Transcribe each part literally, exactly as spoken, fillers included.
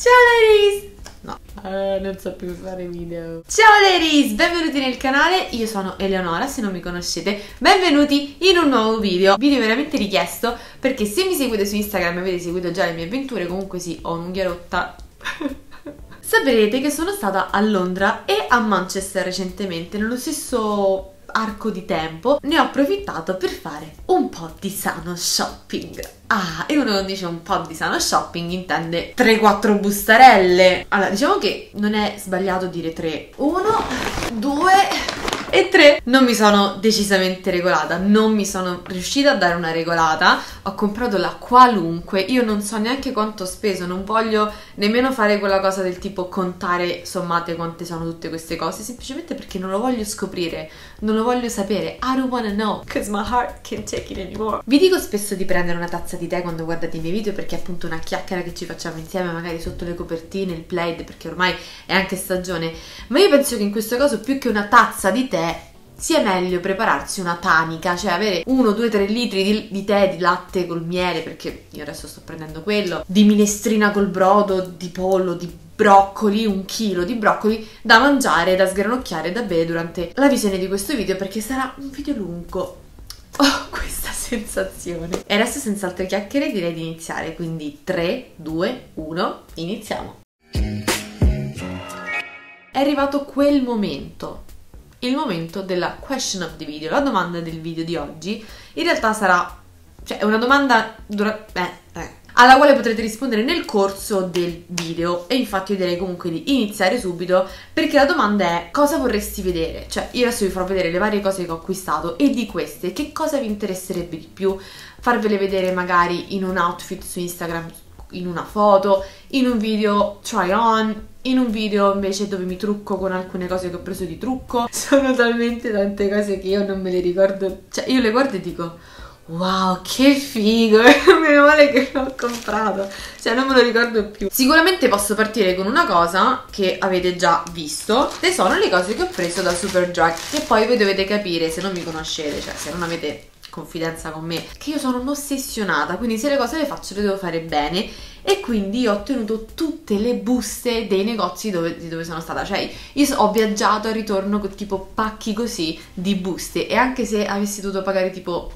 Ciao ladies! No, uh, non so più fare video. Ciao ladies, benvenuti nel canale, io sono Eleonora, se non mi conoscete, benvenuti in un nuovo video. Video veramente richiesto, perché se mi seguite su Instagram e avete seguito già le mie avventure, comunque sì, ho un'unghia rotta. Saprete che sono stata a Londra e a Manchester recentemente, nello stesso arco di tempo. Ne ho approfittato per fare un po' di sano shopping. Ah, e uno dice un po' di sano shopping intende tre quattro bustarelle. Allora, diciamo che non è sbagliato dire tre. uno, due e tre. Non mi sono decisamente regolata, non mi sono riuscita a dare una regolata. Ho comprato la qualunque, io non so neanche quanto ho speso, non voglio nemmeno fare quella cosa del tipo contare, sommate quante sono tutte queste cose, semplicemente perché non lo voglio scoprire, non lo voglio sapere. I don't wanna know, cause my heart can't take it anymore. Vi dico spesso di prendere una tazza di tè quando guardate i miei video, perché è appunto una chiacchiera che ci facciamo insieme, magari sotto le copertine, il plaid, perché ormai è anche stagione, ma io penso che in questo caso più che una tazza di tè sia meglio prepararsi una tanica, cioè avere uno, due, tre litri di, di tè, di latte col miele, perché io adesso sto prendendo quello, di minestrina col brodo, di pollo, di broccoli, un chilo di broccoli da mangiare, da sgranocchiare, da bere durante la visione di questo video, perché sarà un video lungo. Oh, questa sensazione. E adesso senza altre chiacchiere direi di iniziare, quindi tre, due, uno, iniziamo. È arrivato quel momento, il momento della question of the video, la domanda del video di oggi. In realtà sarà, cioè è una domanda dura, eh, eh, alla quale potrete rispondere nel corso del video, e infatti io direi comunque di iniziare subito, perché la domanda è: cosa vorresti vedere? Cioè io adesso vi farò vedere le varie cose che ho acquistato, e di queste che cosa vi interesserebbe di più? Farvele vedere magari in un outfit su Instagram, in una foto, in un video try on, in un video invece dove mi trucco con alcune cose che ho preso di trucco. Sono talmente tante cose che io non me le ricordo, cioè io le guardo e dico wow, che figo, meno male che l'ho comprato, cioè non me lo ricordo più. Sicuramente posso partire con una cosa che avete già visto, che sono le cose che ho preso da Superdrug, che poi voi dovete capire se non mi conoscete, cioè se non avete confidenza con me, che io sono un'ossessionata, quindi se le cose le faccio le devo fare bene, e quindi ho ottenuto tutte le buste dei negozi dove, di dove sono stata, cioè io ho viaggiato al ritorno con tipo pacchi così di buste, e anche se avessi dovuto pagare tipo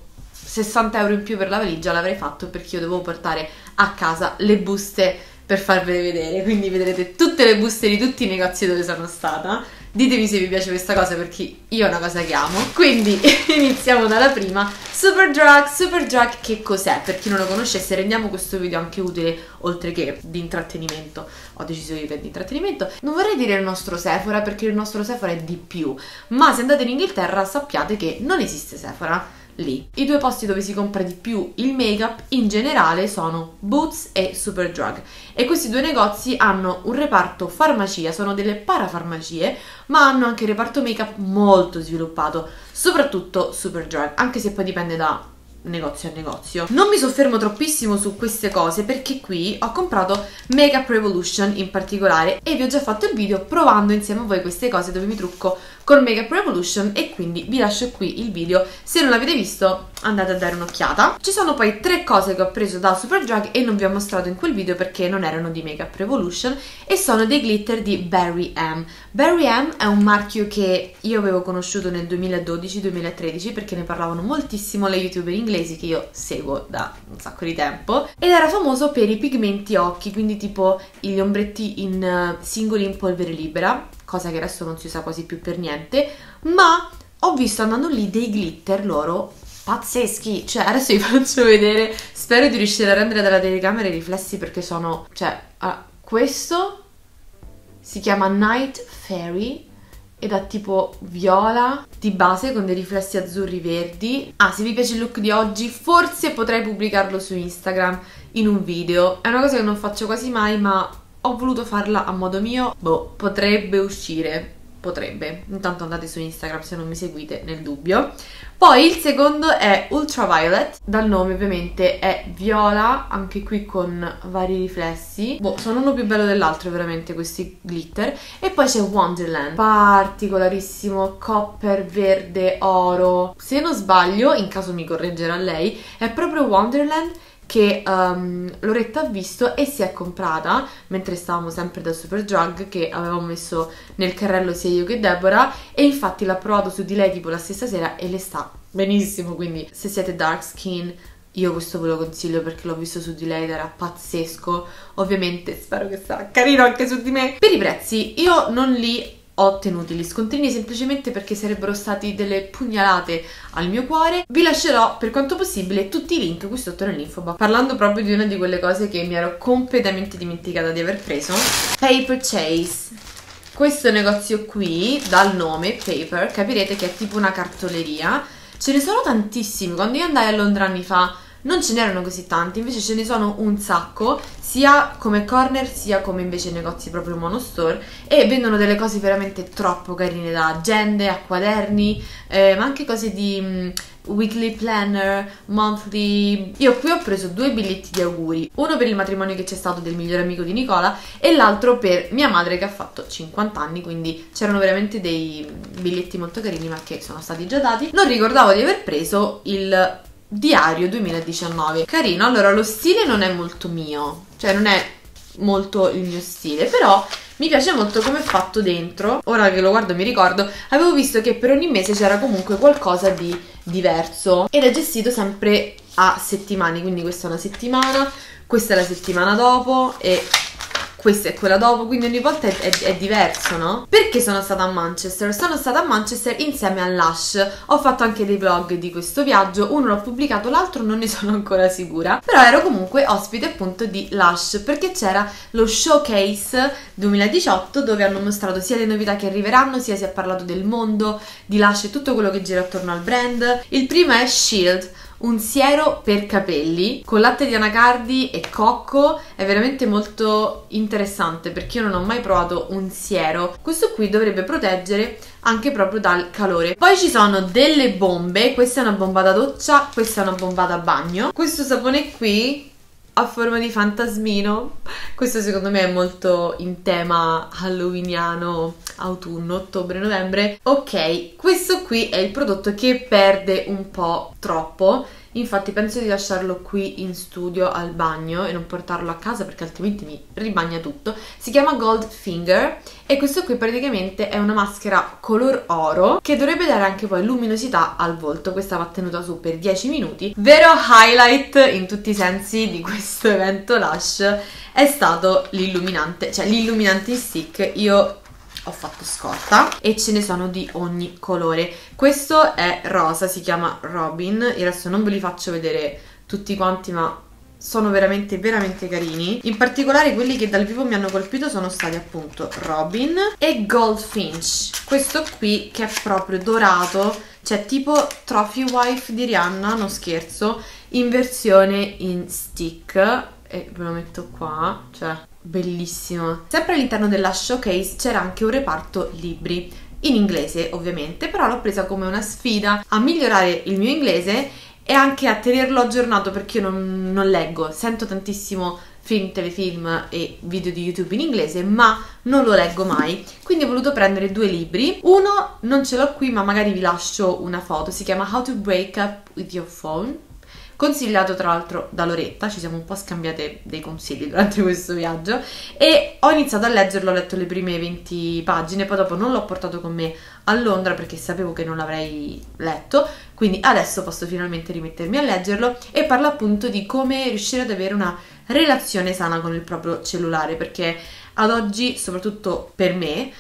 sessanta euro in più per la valigia l'avrei fatto, perché io dovevo portare a casa le buste per farvele vedere, quindi vedrete tutte le buste di tutti i negozi dove sono stata. Ditemi se vi piace questa cosa, perché io è una cosa che amo. Quindi iniziamo dalla prima. Superdrug. Superdrug che cos'è? Per chi non lo conoscesse, rendiamo questo video anche utile, oltre che di intrattenimento. Ho deciso io che è di intrattenimento. Non vorrei dire il nostro Sephora, perché il nostro Sephora è di più, ma se andate in Inghilterra sappiate che non esiste Sephora lì. I due posti dove si compra di più il make-up in generale sono Boots e Superdrug, e questi due negozi hanno un reparto farmacia, sono delle parafarmacie, ma hanno anche un reparto make-up molto sviluppato, soprattutto Superdrug, anche se poi dipende da negozio a negozio. Non mi soffermo troppissimo su queste cose, perché qui ho comprato Make Up Revolution in particolare, e vi ho già fatto il video provando insieme a voi queste cose dove mi trucco con Make Up Revolution, e quindi vi lascio qui il video, se non l'avete visto andate a dare un'occhiata. Ci sono poi tre cose che ho preso da Superdrug e non vi ho mostrato in quel video perché non erano di Make Up Revolution, e sono dei glitter di Barry M. Barry M è un marchio che io avevo conosciuto nel duemiladodici duemilatredici, perché ne parlavano moltissimo le youtuber inglesi che io seguo da un sacco di tempo, ed era famoso per i pigmenti occhi, quindi tipo gli ombretti in singoli in polvere libera, cosa che adesso non si usa quasi più per niente, ma ho visto andando lì dei glitter loro pazzeschi, cioè adesso vi faccio vedere, spero di riuscire a rendere dalla telecamera i riflessi, perché sono, cioè, allora, questo si chiama Night Fairy ed ha tipo viola di base con dei riflessi azzurri verdi. Ah, se vi piace il look di oggi forse potrei pubblicarlo su Instagram in un video, è una cosa che non faccio quasi mai, ma ho voluto farla a modo mio, boh, potrebbe uscire, potrebbe, intanto andate su Instagram se non mi seguite nel dubbio. Poi il secondo è Ultraviolet, dal nome ovviamente è viola, anche qui con vari riflessi, boh, sono uno più bello dell'altro veramente questi glitter. E poi c'è Wonderland, particolarissimo, copper, verde, oro, se non sbaglio, in caso mi correggerà lei, è proprio Wonderland che um, Loretta ha visto e si è comprata mentre stavamo sempre da Superdrug, che avevamo messo nel carrello sia io che Deborah, e infatti l'ha provato su di lei tipo la stessa sera e le sta benissimo. Quindi se siete dark skin, io questo ve lo consiglio perché l'ho visto su di lei ed era pazzesco. Ovviamente spero che sarà carino anche su di me. Per i prezzi io non li ho ottenuti gli scontrini semplicemente perché sarebbero stati delle pugnalate al mio cuore. Vi lascerò per quanto possibile tutti i link qui sotto nell'info box. Parlando proprio di una di quelle cose che mi ero completamente dimenticata di aver preso, Paper Chase. Questo negozio qui, dal nome Paper, capirete che è tipo una cartoleria. Ce ne sono tantissimi. Quando io andai a Londra anni fa non ce n'erano così tanti, invece ce ne sono un sacco, sia come corner sia come invece negozi proprio monostore, e vendono delle cose veramente troppo carine, da agende a quaderni, eh, ma anche cose di mh, weekly planner, monthly. Io qui ho preso due biglietti di auguri, uno per il matrimonio che c'è stato del migliore amico di Nicola e l'altro per mia madre che ha fatto cinquanta anni, quindi c'erano veramente dei biglietti molto carini ma che sono stati già dati. Non ricordavo di aver preso il diario duemiladiciannove, carino. Allora, lo stile non è molto mio, cioè non è molto il mio stile, però mi piace molto come è fatto dentro. Ora che lo guardo mi ricordo, avevo visto che per ogni mese c'era comunque qualcosa di diverso ed è gestito sempre a settimane, quindi questa è una settimana, questa è la settimana dopo e questa è quella dopo, quindi ogni volta è, è, è diverso, no? Perché sono stata a Manchester? Sono stata a Manchester insieme a Lush, ho fatto anche dei vlog di questo viaggio, uno l'ho pubblicato, l'altro non ne sono ancora sicura, però ero comunque ospite appunto di Lush perché c'era lo showcase duemiladiciotto dove hanno mostrato sia le novità che arriveranno, sia si è parlato del mondo di Lush e tutto quello che gira attorno al brand. Il primo è Shield, un siero per capelli con latte di anacardi e cocco, è veramente molto interessante perché io non ho mai provato un siero. Questo qui dovrebbe proteggere anche proprio dal calore. Poi ci sono delle bombe, questa è una bomba da doccia, questa è una bomba da bagno. Questo sapone qui a forma di fantasmino, questo secondo me è molto in tema halloweeniano, autunno, ottobre, novembre. Ok, questo qui è il prodotto che perde un po' troppo, infatti penso di lasciarlo qui in studio al bagno e non portarlo a casa perché altrimenti mi ribagna tutto. Si chiama Gold Finger e questo qui praticamente è una maschera color oro che dovrebbe dare anche poi luminosità al volto. Questa va tenuta su per dieci minuti. Vero highlight in tutti i sensi di questo evento Lush è stato l'illuminante, cioè l'illuminante in stick. Io ho fatto scorta e ce ne sono di ogni colore. Questo è rosa, si chiama Robin, il resto non ve li faccio vedere tutti quanti ma sono veramente veramente carini. In particolare quelli che dal vivo mi hanno colpito sono stati appunto Robin e Goldfinch, questo qui che è proprio dorato, cioè tipo Trophy Wife di Rihanna, non scherzo, in versione in stick, e ve lo metto qua, cioè bellissimo. Sempre all'interno della showcase c'era anche un reparto libri, in inglese ovviamente, però l'ho presa come una sfida a migliorare il mio inglese e anche a tenerlo aggiornato perché io non, non leggo, sento tantissimo film, telefilm e video di YouTube in inglese ma non lo leggo mai, quindi ho voluto prendere due libri. Uno non ce l'ho qui ma magari vi lascio una foto, si chiama How to Break Up With Your Phone, consigliato tra l'altro da Loretta, ci siamo un po' scambiate dei consigli durante questo viaggio e ho iniziato a leggerlo, ho letto le prime venti pagine, poi dopo non l'ho portato con me a Londra perché sapevo che non l'avrei letto, quindi adesso posso finalmente rimettermi a leggerlo. E parla appunto di come riuscire ad avere una relazione sana con il proprio cellulare perché ad oggi, soprattutto per me,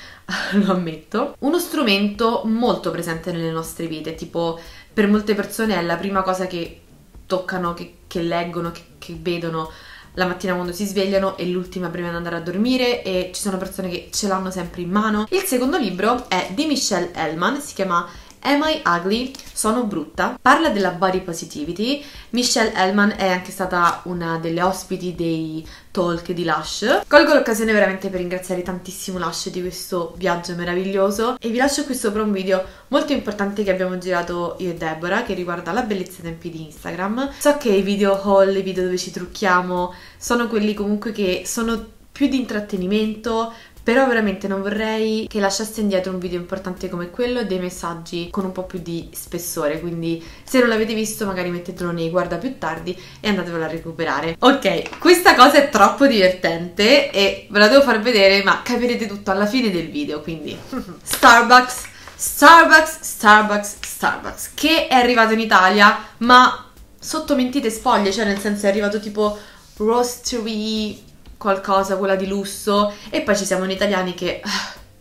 lo ammetto, uno strumento molto presente nelle nostre vite, tipo per molte persone è la prima cosa che toccano, che, che leggono, che, che vedono la mattina quando si svegliano e l'ultima prima di andare a dormire, e ci sono persone che ce l'hanno sempre in mano. Il secondo libro è di Michelle Elman, si chiama Am I Ugly? Sono brutta. Parla della body positivity. Michelle Elman è anche stata una delle ospiti dei talk di Lush. Colgo l'occasione veramente per ringraziare tantissimo Lush di questo viaggio meraviglioso e vi lascio qui sopra un video molto importante che abbiamo girato io e Deborah che riguarda la bellezza ai tempi di Instagram. So che i video haul, i video dove ci trucchiamo, sono quelli comunque che sono più di intrattenimento, Però veramente non vorrei che lasciaste indietro un video importante come quello e dei messaggi con un po' più di spessore, quindi se non l'avete visto magari mettetelo nei guarda più tardi e andatevelo a recuperare. Ok, questa cosa è troppo divertente e ve la devo far vedere, ma capirete tutto alla fine del video, quindi Starbucks, Starbucks, Starbucks, Starbucks, che è arrivato in Italia ma sotto mentite spoglie, cioè nel senso è arrivato tipo roastery qualcosa, quella di lusso, e poi ci siamo noi italiani che uh,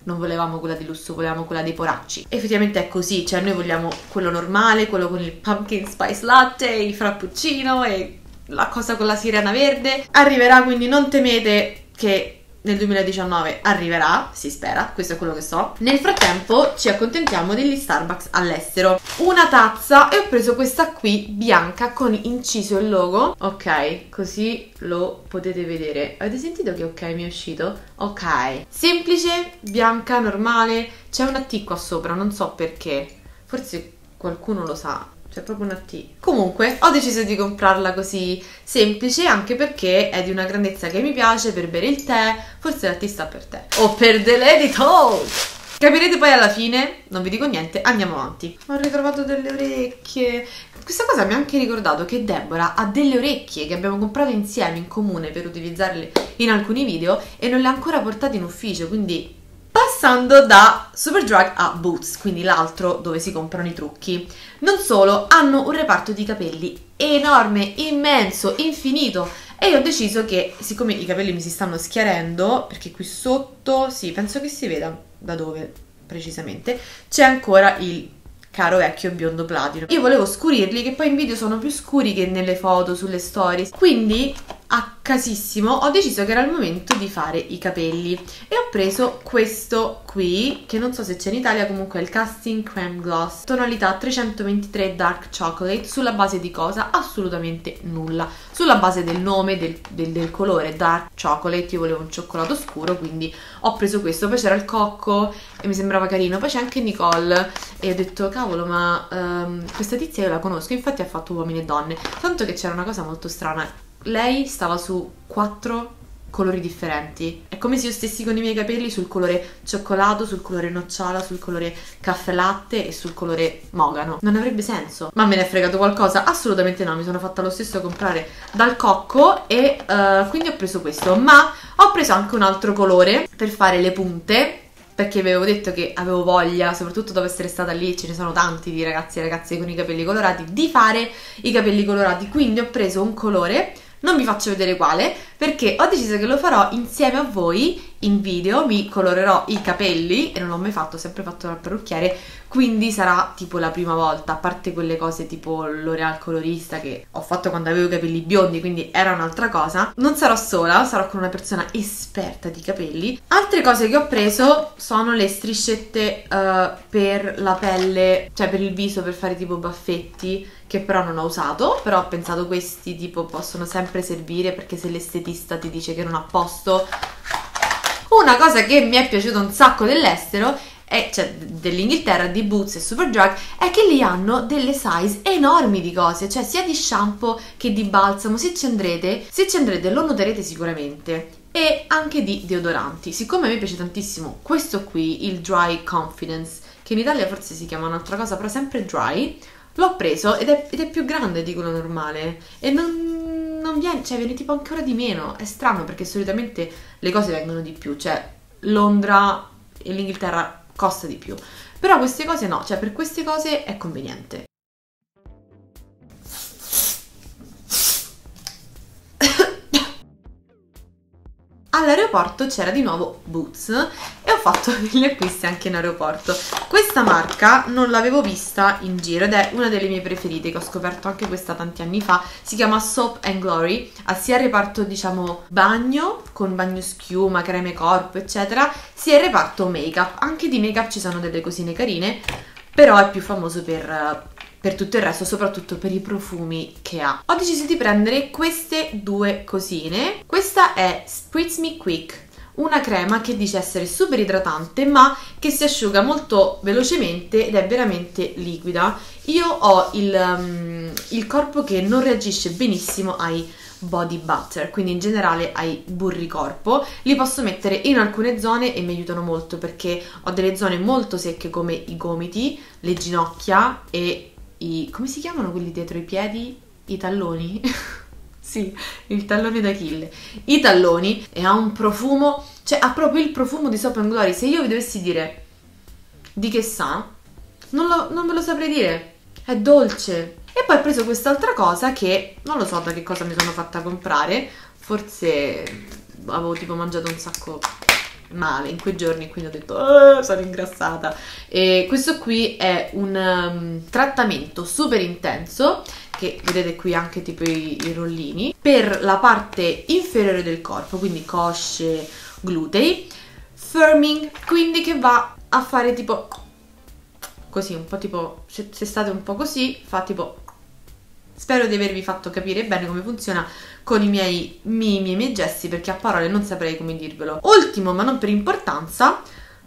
non volevamo quella di lusso, volevamo quella dei poracci. Effettivamente è così, cioè noi vogliamo quello normale, quello con il pumpkin spice latte, il frappuccino e la cosa con la sirena verde. Arriverà, quindi non temete che nel duemiladiciannove arriverà, si spera, questo è quello che so. Nel frattempo ci accontentiamo degli Starbucks all'estero. Una tazza, e ho preso questa qui bianca con inciso il logo. Ok, così lo potete vedere. Avete sentito che ok mi è uscito? Ok, semplice, bianca, normale. C'è una T qua sopra, non so perché. Forse qualcuno lo sa. C'è proprio una T. Comunque ho deciso di comprarla così semplice, anche perché è di una grandezza che mi piace per bere il tè. Forse la T sta per te. O per The Lady Talk. Capirete poi alla fine, non vi dico niente, andiamo avanti. Ho ritrovato delle orecchie. Questa cosa mi ha anche ricordato che Deborah ha delle orecchie che abbiamo comprato insieme in comune per utilizzarle in alcuni video e non le ha ancora portate in ufficio, quindi... Passando da Superdrug a Boots, quindi l'altro dove si comprano i trucchi. Non solo, hanno un reparto di capelli enorme, immenso, infinito. E io ho deciso che, siccome i capelli mi si stanno schiarendo, perché qui sotto, sì, penso che si veda da dove precisamente, c'è ancora il caro vecchio biondo platino. Io volevo scurirli, che poi in video sono più scuri che nelle foto, sulle stories. Quindi... a casissimo ho deciso che era il momento di fare i capelli e ho preso questo qui che non so se c'è in Italia, comunque è il Casting Creme Gloss tonalità trecentoventitré Dark Chocolate. Sulla base di cosa? Assolutamente nulla, sulla base del nome, del, del, del colore Dark Chocolate. Io volevo un cioccolato scuro, quindi ho preso questo. Poi c'era il cocco e mi sembrava carino, poi c'è anche Nicole e ho detto cavolo, ma um, questa tizia io la conosco, infatti ha fatto uomini e donne, tanto che c'era una cosa molto strana. Lei stava su quattro colori differenti. È come se io stessi con i miei capelli sul colore cioccolato, sul colore nocciola, sul colore caffè latte e sul colore mogano. Non avrebbe senso. Ma me ne è fregato qualcosa? Assolutamente no, mi sono fatta lo stesso comprare dal cocco e uh, quindi ho preso questo. Ma ho preso anche un altro colore per fare le punte, perché vi avevo detto che avevo voglia, soprattutto dopo essere stata lì, ce ne sono tanti di ragazzi e ragazze con i capelli colorati, di fare i capelli colorati. Quindi ho preso un colore... non vi faccio vedere quale, perché ho deciso che lo farò insieme a voi in video, mi colorerò i capelli e non l'ho mai fatto, ho sempre fatto dal parrucchiere, quindi sarà tipo la prima volta, a parte quelle cose tipo L'Oreal colorista che ho fatto quando avevo i capelli biondi, quindi era un'altra cosa. Non sarò sola, sarò con una persona esperta di capelli. Altre cose che ho preso sono le striscette uh, per la pelle, cioè per il viso, per fare tipo baffetti, che però non ho usato, però ho pensato questi tipo possono sempre servire, perché se l'estetista ti dice che non ha posto. Una cosa che mi è piaciuta un sacco dell'estero, è, cioè dell'Inghilterra, di Boots e Superdrug, è che lì hanno delle size enormi di cose, cioè sia di shampoo che di balsamo. Se ci andrete, se ci andrete lo noterete sicuramente. E anche di deodoranti. Siccome a me piace tantissimo questo qui, il Dry Confidence, che in Italia forse si chiama un'altra cosa, però sempre Dry, l'ho preso ed è, ed è più grande di quello normale e non, non viene, cioè viene tipo ancora di meno. È strano perché solitamente le cose vengono di più, cioè Londra e l'Inghilterra costa di più, però queste cose no, cioè per queste cose è conveniente. All'aeroporto c'era di nuovo Boots e ho fatto degli acquisti anche in aeroporto. Questa marca non l'avevo vista in giro ed è una delle mie preferite, che ho scoperto anche questa tanti anni fa. Si chiama Soap and Glory, ha sia il reparto diciamo bagno, con bagno schiuma, creme corpo eccetera, sia il reparto make up. Anche di make up ci sono delle cosine carine, però è più famoso per... per tutto il resto, soprattutto per i profumi che ha. Ho deciso di prendere queste due cosine. Questa è Spritz Me Quick, una crema che dice essere super idratante ma che si asciuga molto velocemente ed è veramente liquida. Io ho il, um, il corpo che non reagisce benissimo ai body butter, quindi in generale ai burri corpo. Li posso mettere in alcune zone e mi aiutano molto, perché ho delle zone molto secche come i gomiti, le ginocchia e i... come si chiamano quelli dietro i piedi? I talloni? Sì, il tallone d'Achille, i talloni, e ha un profumo, cioè ha proprio il profumo di Soap and Glory. Se io vi dovessi dire di che sa, non, lo, non ve lo saprei dire, è dolce. E poi ho preso quest'altra cosa che non lo so da che cosa mi sono fatta comprare, forse avevo tipo mangiato un sacco male in quei giorni, quindi ho detto oh, sono ingrassata. E questo qui è un um, trattamento super intenso, che vedete qui anche tipo i, i rollini, per la parte inferiore del corpo, quindi cosce, glutei, firming, quindi che va a fare tipo così, un po' tipo, se, se state un po' così, fa tipo... Spero di avervi fatto capire bene come funziona con i miei mimi e i miei gesti, perché a parole non saprei come dirvelo. Ultimo, ma non per importanza,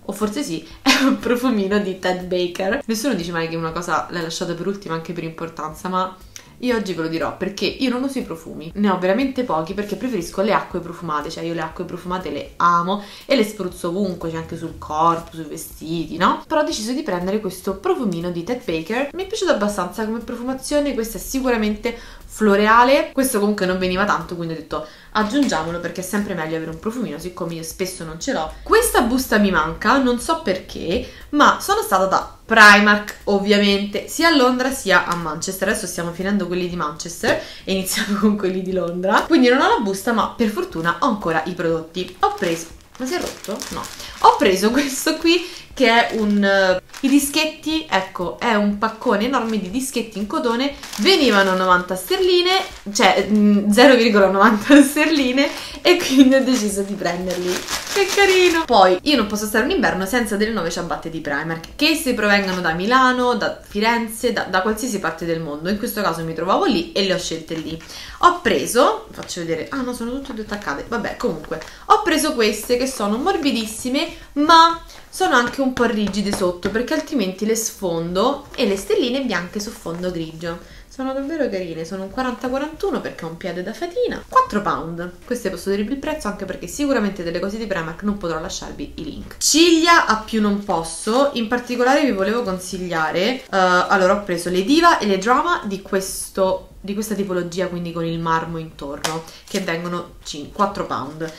o forse sì, è un profumino di Ted Baker. Nessuno dice mai che una cosa l'hai lasciata per ultima anche per importanza, ma... io oggi ve lo dirò, perché io non uso i profumi, ne ho veramente pochi, perché preferisco le acque profumate, cioè io le acque profumate le amo e le spruzzo ovunque, cioè anche sul corpo, sui vestiti, no? Però ho deciso di prendere questo profumino di Ted Baker, mi è piaciuto abbastanza come profumazione, questa è sicuramente floreale, questo comunque non veniva tanto, quindi ho detto aggiungiamolo, perché è sempre meglio avere un profumino, siccome io spesso non ce l'ho. Questa busta mi manca, non so perché, ma sono stata da Primark, ovviamente, sia a Londra sia a Manchester. Adesso stiamo finendo quelli di Manchester e iniziamo con quelli di Londra, quindi non ho la busta, ma per fortuna ho ancora i prodotti. Ho preso, ma si è rotto? No, ho preso questo qui che è un... i dischetti, ecco, è un paccone enorme di dischetti in cotone, venivano novanta sterline, cioè zero virgola novanta sterline, e quindi ho deciso di prenderli. Che carino! Poi io non posso stare un inverno senza delle nuove ciabatte di Primark, che se provengano da Milano, da Firenze, da, da qualsiasi parte del mondo. In questo caso mi trovavo lì e le ho scelte lì. Ho preso, faccio vedere, ah no, sono tutte e due attaccate, vabbè, comunque ho preso queste che sono morbidissime, ma sono anche un po' rigide sotto, perché altrimenti le sfondo, e le stelline bianche su fondo grigio. Sono davvero carine, sono un quaranta quarantuno perché ho un piede da fatina. quattro pound, queste posso dirvi il prezzo, anche perché sicuramente delle cose di Primark non potrò lasciarvi i link. Ciglia a più non posso, in particolare vi volevo consigliare, uh, allora ho preso le Diva e le Drama di, questo, di questa tipologia, quindi con il marmo intorno, che vengono quattro pound.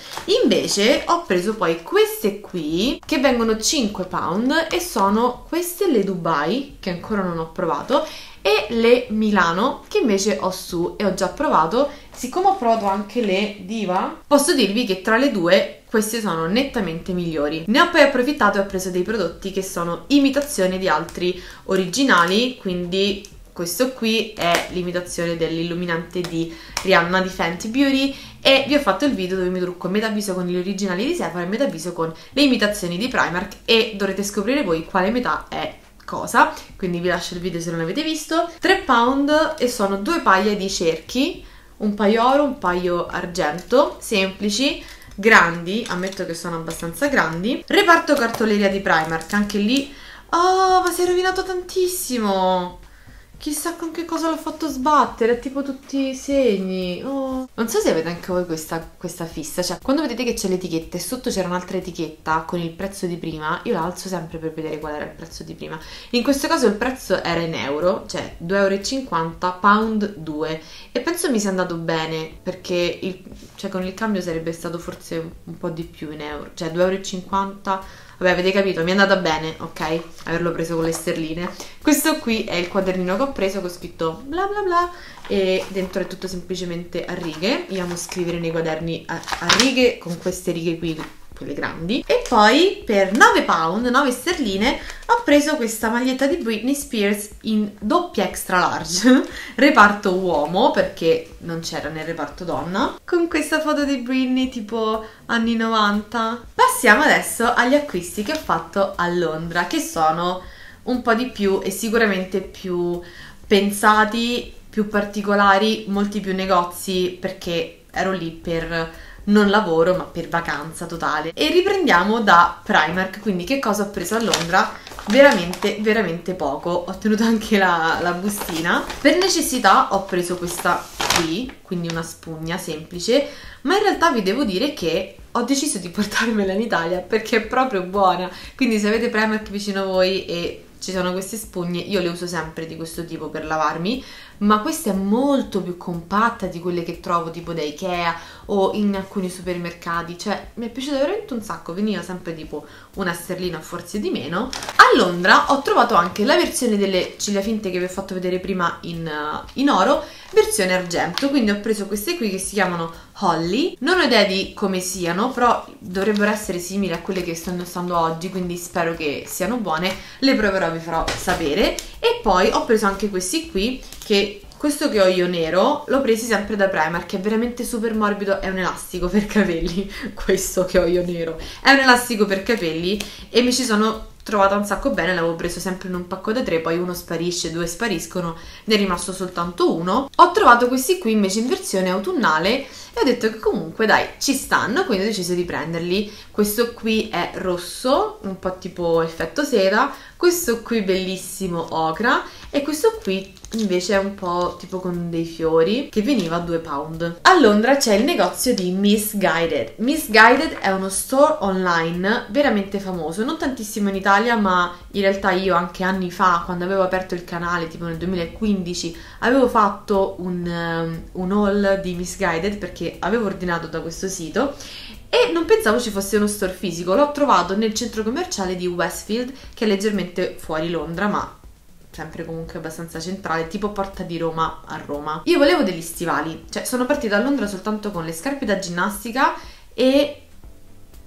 Invece ho preso poi queste qui, che vengono cinque pound, e sono queste le Dubai, che ancora non ho provato, e le Milano, che invece ho su e ho già provato. Siccome ho provato anche le Diva, posso dirvi che tra le due queste sono nettamente migliori. Ne ho poi approfittato e ho preso dei prodotti che sono imitazioni di altri originali, quindi questo qui è l'imitazione dell'illuminante di Rihanna di Fenty Beauty, e vi ho fatto il video dove mi trucco metà viso con gli originali di Sephora e metà viso con le imitazioni di Primark, e dovrete scoprire voi quale metà è cosa, quindi vi lascio il video se non l'avete visto. Tre pound, e sono due paia di cerchi, un paio oro, un paio argento, semplici, grandi, ammetto che sono abbastanza grandi. Reparto cartoleria di Primark, anche lì, oh ma si è rovinato tantissimo, chissà con che cosa l'ho fatto sbattere, è tipo tutti i segni, oh. Non so se avete anche voi questa, questa fissa, cioè quando vedete che c'è l'etichetta e sotto c'era un'altra etichetta con il prezzo di prima, io la alzo sempre per vedere qual era il prezzo di prima. In questo caso il prezzo era in euro, cioè due e cinquanta euro, pound due, e penso mi sia andato bene, perché il, cioè con il cambio sarebbe stato forse un po' di più in euro, cioè due e cinquanta euro. Vabbè, avete capito, mi è andata bene, ok? Averlo preso con le sterline. Questo qui è il quadernino che ho preso, che ho scritto bla bla bla, e dentro è tutto semplicemente a righe. Io amo scrivere nei quaderni a, a righe, con queste righe qui, quelle grandi. E poi per nove pound, nove sterline, ho preso questa maglietta di Britney Spears in doppia extra large, reparto uomo, perché non c'era nel reparto donna, con questa foto di Britney tipo anni novanta. Passiamo adesso agli acquisti che ho fatto a Londra, che sono un po' di più e sicuramente più pensati, più particolari, molti più negozi, perché ero lì per... non lavoro, ma per vacanza totale. E riprendiamo da Primark, quindi che cosa ho preso a Londra? Veramente, veramente poco. Ho tenuto anche la, la bustina. Per necessità ho preso questa così, quindi una spugna semplice, ma in realtà vi devo dire che ho deciso di portarmela in Italia perché è proprio buona, quindi se avete Primark vicino a voi e ci sono queste spugne, io le uso sempre di questo tipo per lavarmi, ma questa è molto più compatta di quelle che trovo tipo da Ikea o in alcuni supermercati, cioè mi è piaciuta veramente un sacco, veniva sempre tipo una sterlina, forse di meno. A Londra ho trovato anche la versione delle ciglia finte che vi ho fatto vedere prima in, in oro, versione argento, quindi ho preso queste qui che si chiamano Holly, non ho idea di come siano, però dovrebbero essere simili a quelle che sto indossando oggi, quindi spero che siano buone, le proverò e vi farò sapere. E poi ho preso anche questi qui, che questo che ho io nero l'ho preso sempre da Primark, è veramente super morbido, è un elastico per capelli, questo che ho io nero è un elastico per capelli e mi ci sono trovata un sacco bene, l'avevo preso sempre in un pacco da tre, poi uno sparisce, due spariscono, ne è rimasto soltanto uno. Ho trovato questi qui invece in versione autunnale e ho detto che comunque dai, ci stanno, quindi ho deciso di prenderli. Questo qui è rosso, un po' tipo effetto seta, questo qui bellissimo ocra e questo qui invece è un po' tipo con dei fiori, che veniva a due pound. A Londra c'è il negozio di Misguided. Misguided è uno store online veramente famoso, non tantissimo in Italia, ma in realtà io anche anni fa, quando avevo aperto il canale, tipo nel duemilaquindici, avevo fatto un, un haul di Misguided perché avevo ordinato da questo sito e non pensavo ci fosse uno store fisico. L'ho trovato nel centro commerciale di Westfield, che è leggermente fuori Londra, ma sempre comunque abbastanza centrale, tipo Porta di Roma a Roma. Io volevo degli stivali, cioè sono partita a Londra soltanto con le scarpe da ginnastica e...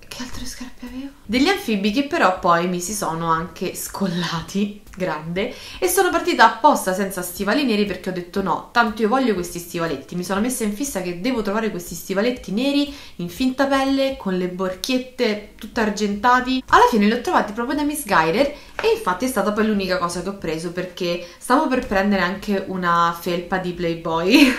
che altre scarpe avevo? Degli anfibi, che però poi mi si sono anche scollati, grande, e sono partita apposta senza stivali neri perché ho detto no, tanto io voglio questi stivaletti, mi sono messa in fissa che devo trovare questi stivaletti neri in finta pelle, con le borchiette tutte argentati. Alla fine li ho trovati proprio da Misguided e infatti è stata poi l'unica cosa che ho preso, perché stavo per prendere anche una felpa di Playboy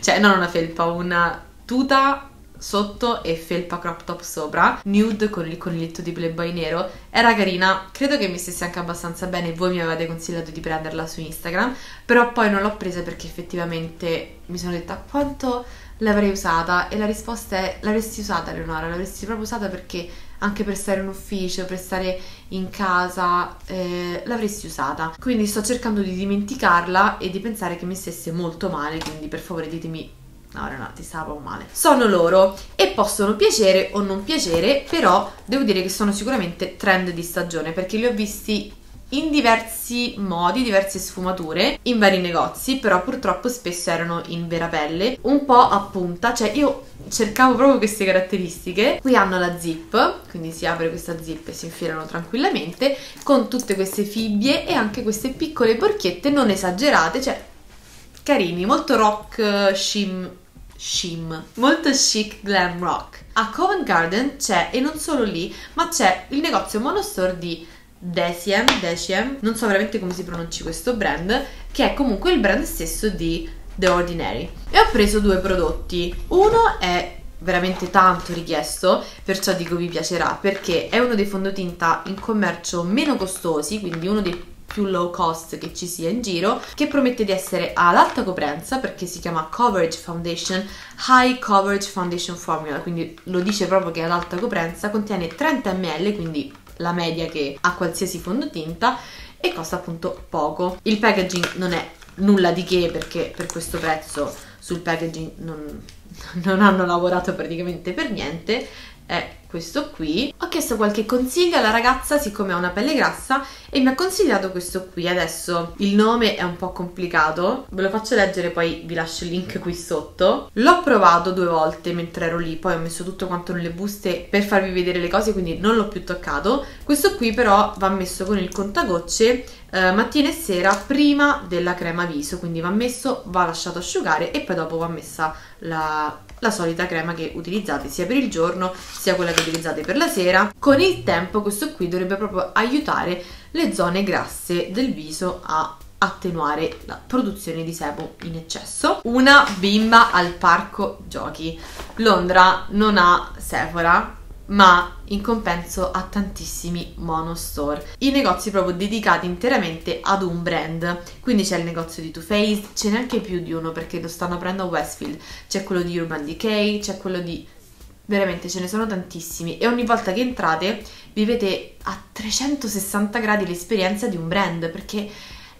cioè non una felpa, una tuta sotto e felpa crop top sopra, nude con il coniglietto di Playboy nero, era carina, credo che mi stesse anche abbastanza bene, voi mi avevate consigliato di prenderla su Instagram, però poi non l'ho presa perché effettivamente mi sono detta quanto l'avrei usata, e la risposta è l'avresti usata Eleonora, l'avresti proprio usata perché anche per stare in ufficio, per stare in casa, eh, l'avresti usata. Quindi sto cercando di dimenticarla e di pensare che mi stesse molto male, quindi per favore ditemi no, no, no, ti stava male. Sono loro e possono piacere o non piacere, però devo dire che sono sicuramente trend di stagione perché li ho visti in diversi modi, diverse sfumature, in vari negozi, però purtroppo spesso erano in vera pelle, un po' a punta, cioè io cercavo proprio queste caratteristiche. Qui hanno la zip, quindi si apre questa zip e si infilano tranquillamente, con tutte queste fibbie e anche queste piccole borchiette non esagerate, cioè carini, molto rock shim, shim, molto chic glam rock. A Covent Garden c'è, e non solo lì, ma c'è il negozio monostore di Deciem, Deciem, non so veramente come si pronunci questo brand, che è comunque il brand stesso di The Ordinary. E ho preso due prodotti, uno è veramente tanto richiesto, perciò dico vi piacerà, perché è uno dei fondotinta in commercio meno costosi, quindi uno dei più low cost che ci sia in giro, che promette di essere ad alta coprenza perché si chiama Coverage Foundation High Coverage Foundation Formula, quindi lo dice proprio che è ad alta coprenza, contiene trenta millilitri, quindi la media che ha qualsiasi fondotinta, e costa appunto poco. Il packaging non è nulla di che, perché per questo prezzo sul packaging non, non hanno lavorato praticamente per niente. È questo qui. Ho chiesto qualche consiglio alla ragazza, siccome ha una pelle grassa, e mi ha consigliato questo qui. Adesso il nome è un po' complicato, ve lo faccio leggere, poi vi lascio il link qui sotto. L'ho provato due volte mentre ero lì, poi ho messo tutto quanto nelle buste per farvi vedere le cose, quindi non l'ho più toccato. Questo qui però va messo con il contagocce eh, mattina e sera prima della crema viso, quindi va messo, va lasciato asciugare e poi dopo va messa la... la solita crema che utilizzate sia per il giorno sia quella che utilizzate per la sera. Con il tempo questo qui dovrebbe proprio aiutare le zone grasse del viso a attenuare la produzione di sebo in eccesso. Una bimba al parco giochi. Londra non ha Sephora, ma in compenso ha tantissimi monostore, i negozi proprio dedicati interamente ad un brand. Quindi c'è il negozio di Too Faced, ce n'è anche più di uno perché lo stanno aprendo a Westfield, c'è quello di Urban Decay, c'è quello di... veramente ce ne sono tantissimi, e ogni volta che entrate vivete a trecentosessanta gradi l'esperienza di un brand, perché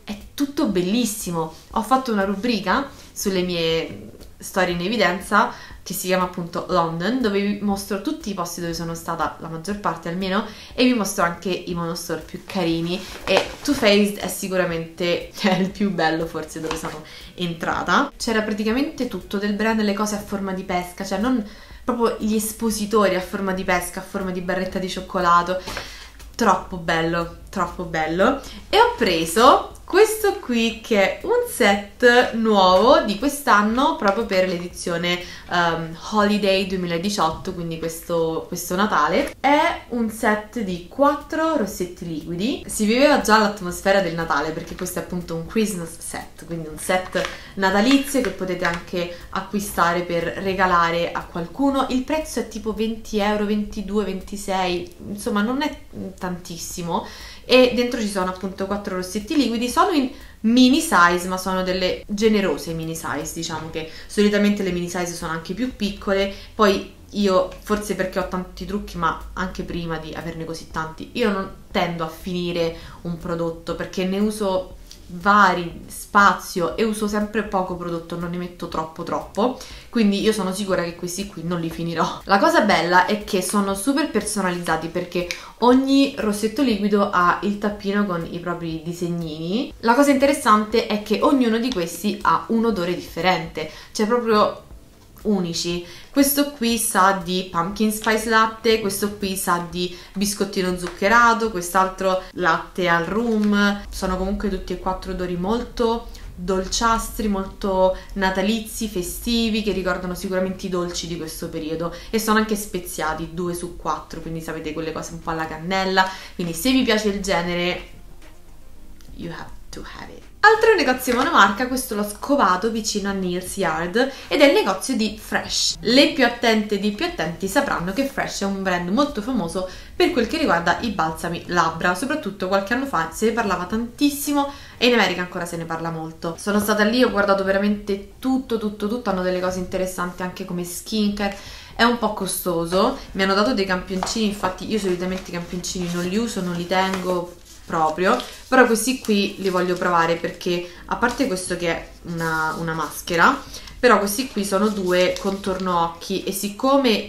è tutto bellissimo. Ho fatto una rubrica sulle mie storie in evidenza che si chiama appunto London, dove vi mostro tutti i posti dove sono stata, la maggior parte almeno, e vi mostro anche i monostore più carini, e Too Faced è sicuramente il più bello forse dove sono entrata. C'era praticamente tutto del brand, le cose a forma di pesca, cioè non proprio gli espositori a forma di pesca, a forma di barretta di cioccolato, troppo bello, troppo bello. E ho preso questo qui che è un set nuovo di quest'anno proprio per l'edizione um, Holiday duemiladiciotto, quindi questo, questo Natale. È un set di quattro rossetti liquidi, si viveva già l'atmosfera del Natale perché questo è appunto un Christmas set, quindi un set natalizio che potete anche acquistare per regalare a qualcuno. Il prezzo è tipo venti euro, ventidue, ventisei, insomma non è tantissimo, e dentro ci sono appunto quattro rossetti liquidi. Sono in mini size, ma sono delle generose mini size, diciamo che solitamente le mini size sono anche più piccole. Poi io, forse perché ho tanti trucchi, ma anche prima di averne così tanti, io non tendo a finire un prodotto perché ne uso vari, spazio, e uso sempre poco prodotto, non ne metto troppo troppo, quindi io sono sicura che questi qui non li finirò. La cosa bella è che sono super personalizzati perché ogni rossetto liquido ha il tappino con i propri disegnini. La cosa interessante è che ognuno di questi ha un odore differente, cioè proprio unici. Questo qui sa di pumpkin spice latte, questo qui sa di biscottino zuccherato, quest'altro latte al rum. Sono comunque tutti e quattro odori molto dolciastri, molto natalizi, festivi, che ricordano sicuramente i dolci di questo periodo, e sono anche speziati due su quattro, quindi sapete, quelle cose un po' alla cannella. Quindi se vi piace il genere, you have to have it. Altro negozio monomarca, questo l'ho scovato vicino a Neil's Yard, ed è il negozio di Fresh. Le più attente di più attenti sapranno che Fresh è un brand molto famoso per quel che riguarda i balsami labbra, soprattutto qualche anno fa se ne parlava tantissimo, e in America ancora se ne parla molto. Sono stata lì, ho guardato veramente tutto, tutto, tutto, hanno delle cose interessanti anche come skincare. È un po' costoso, mi hanno dato dei campioncini, infatti io solitamente i campioncini non li uso, non li tengo proprio, però questi qui li voglio provare perché, a parte questo che è una, una maschera, però questi qui sono due contorno occhi, e siccome eh,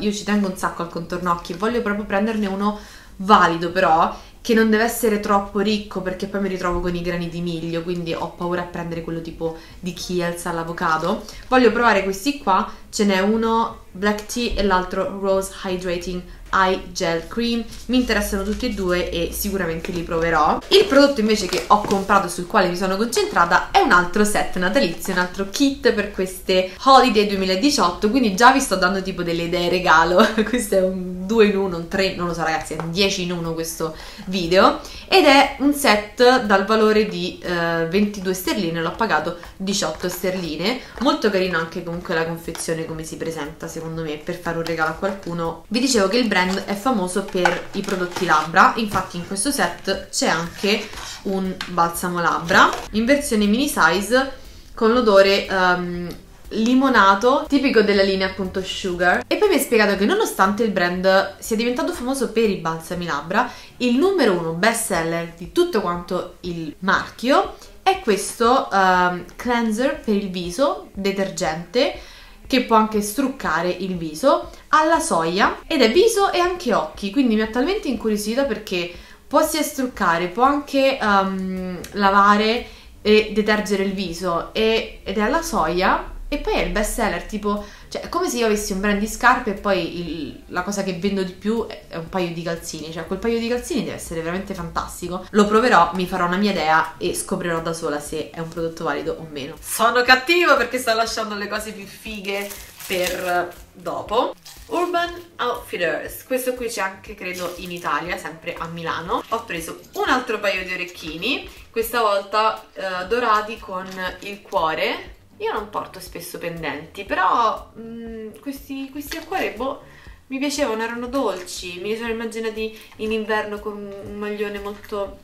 io ci tengo un sacco al contorno occhi, voglio proprio prenderne uno valido però, che non deve essere troppo ricco perché poi mi ritrovo con i grani di miglio, quindi ho paura a prendere quello tipo di Kiehl's all'avocado. Voglio provare questi qua, ce n'è uno Black Tea e l'altro Rose Hydrating Eye Gel Cream, mi interessano tutti e due e sicuramente li proverò. Il prodotto invece che ho comprato, sul quale mi sono concentrata, è un altro set natalizio, un altro kit per queste Holiday duemiladiciotto, quindi già vi sto dando tipo delle idee regalo. Questo è un due in uno, un tre, non lo so ragazzi, è un dieci in uno questo video, ed è un set dal valore di eh, ventidue sterline, l'ho pagato diciotto sterline. Molto carino anche comunque la confezione come si presenta, secondo me, per fare un regalo a qualcuno. Vi dicevo che il brand è famoso per i prodotti labbra, infatti in questo set c'è anche un balsamo labbra in versione mini size con l'odore um, limonato, tipico della linea appunto Sugar. E poi mi ha spiegato che nonostante il brand sia diventato famoso per i balsami labbra, il numero uno best seller di tutto quanto il marchio è questo um, cleanser per il viso, detergente che può anche struccare il viso, alla soia, ed è viso e anche occhi. Quindi mi ha talmente incuriosita perché può sia struccare, può anche um, lavare e detergere il viso, e, ed è alla soia, e poi è il best seller, tipo, cioè è come se io avessi un brand di scarpe e poi il, la cosa che vendo di più è un paio di calzini, cioè quel paio di calzini deve essere veramente fantastico. Lo proverò, mi farò una mia idea e scoprirò da sola se è un prodotto valido o meno. Sono cattiva perché sto lasciando le cose più fighe per dopo. Urban Outfitters, questo qui c'è anche credo in Italia, sempre a Milano. Ho preso un altro paio di orecchini, questa volta eh, dorati con il cuore. Io non porto spesso pendenti, però mh, questi, questi a cuore, boh, mi piacevano, erano dolci. Mi sono immaginati in inverno con un maglione molto,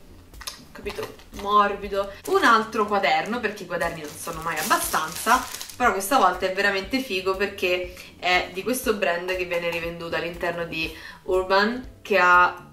capito, morbido. Un altro quaderno, perché i quaderni non sono mai abbastanza, però questa volta è veramente figo perché è di questo brand che viene rivenduto all'interno di Urban, che ha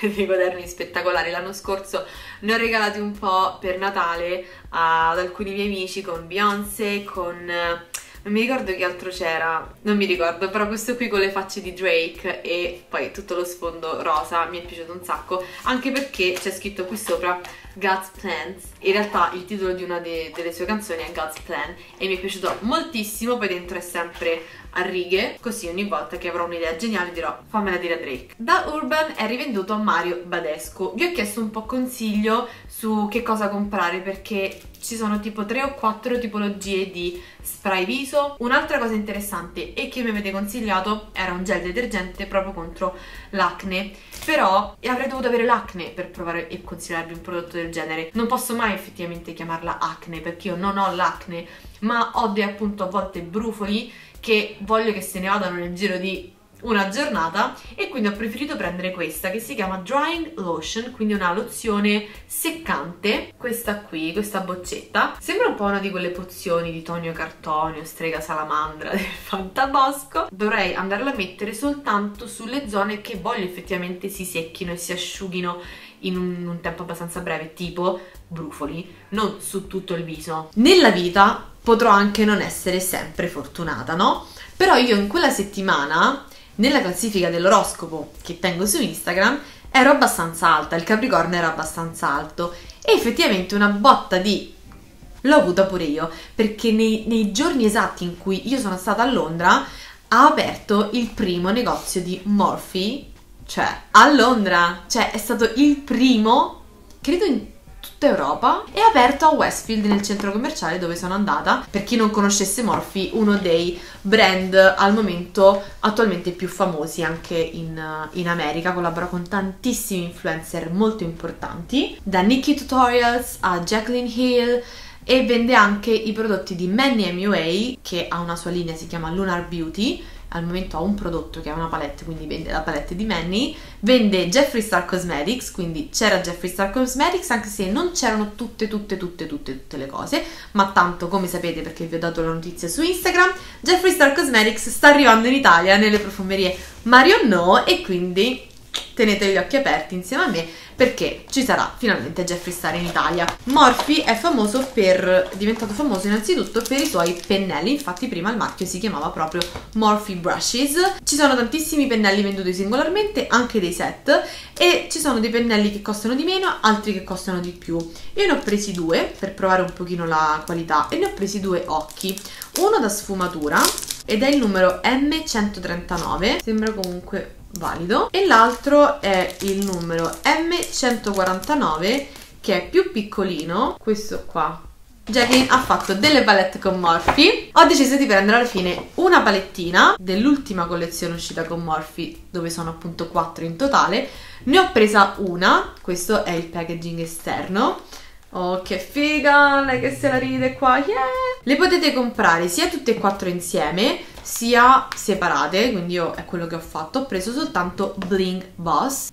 dei quaderni spettacolari. L'anno scorso ne ho regalati un po' per Natale ad alcuni miei amici, con Beyoncé, con... non mi ricordo che altro c'era, non mi ricordo, però questo qui con le facce di Drake e poi tutto lo sfondo rosa mi è piaciuto un sacco, anche perché c'è scritto qui sopra God's Plans. In realtà il titolo di una de delle sue canzoni è God's Plan e mi è piaciuto moltissimo. Poi dentro è sempre a righe, così ogni volta che avrò un'idea geniale dirò fammela dire a Drake. Da Urban è rivenduto a Mario Badescu. Vi ho chiesto un po' consiglio su che cosa comprare, perché ci sono tipo tre o quattro tipologie di spray viso. Un'altra cosa interessante e che mi avete consigliato era un gel detergente proprio contro l'acne, però avrei dovuto avere l'acne per provare e consigliarvi un prodotto del genere. Non posso mai effettivamente chiamarla acne perché io non ho l'acne, ma ho dei, appunto, a volte brufoli che voglio che se ne vadano nel giro di una giornata, e quindi ho preferito prendere questa che si chiama Drying Lotion, quindi una lozione seccante. Questa qui, questa boccetta, sembra un po' una di quelle pozioni di Tonio Cartonio, Strega Salamandra del Fantabosco. Dovrei andarla a mettere soltanto sulle zone che voglio effettivamente si secchino e si asciughino in un, un tempo abbastanza breve, tipo brufoli, non su tutto il viso. Nella vita potrò anche non essere sempre fortunata, no? Però io in quella settimana, nella classifica dell'oroscopo che tengo su Instagram, ero abbastanza alta, il Capricorno era abbastanza alto, e effettivamente una botta di... l'ho avuta pure io, perché nei, nei giorni esatti in cui io sono stata a Londra ha aperto il primo negozio di Morphe, cioè a Londra, cioè è stato il primo, credo in tutta Europa, è aperto a Westfield, nel centro commerciale dove sono andata. Per chi non conoscesse Morphe, uno dei brand al momento attualmente più famosi anche in, in America, collabora con tantissimi influencer molto importanti, da Nikki Tutorials a Jaclyn Hill, e vende anche i prodotti di Manny M U A, che ha una sua linea, si chiama Lunar Beauty. Al momento ha un prodotto che è una palette, quindi vende la palette di Manny. Vende Jeffree Star Cosmetics, quindi c'era Jeffree Star Cosmetics, anche se non c'erano tutte, tutte, tutte, tutte, tutte le cose, ma tanto, come sapete, perché vi ho dato la notizia su Instagram, Jeffree Star Cosmetics sta arrivando in Italia nelle profumerie Mario No, e quindi tenete gli occhi aperti insieme a me perché ci sarà finalmente Jeffree Star in Italia. Morphe è famoso per, è diventato famoso innanzitutto per i suoi pennelli, infatti prima il marchio si chiamava proprio Morphe Brushes. Ci sono tantissimi pennelli venduti singolarmente, anche dei set, e ci sono dei pennelli che costano di meno, altri che costano di più. Io ne ho presi due per provare un pochino la qualità e ne ho presi due occhi, uno da sfumatura ed è il numero M centotrentanove, sembra comunque valido, e l'altro è il numero M centoquarantanove che è più piccolino, questo qua. Jaclyn ha fatto delle palette con Morphe, ho deciso di prendere alla fine una palettina dell'ultima collezione uscita con Morphe, dove sono appunto quattro in totale. Ne ho presa una, questo è il packaging esterno. Oh, che figa, lei che se la ride qua, yeah! Le potete comprare sia tutte e quattro insieme, sia separate, quindi io è quello che ho fatto, ho preso soltanto Bling Boss.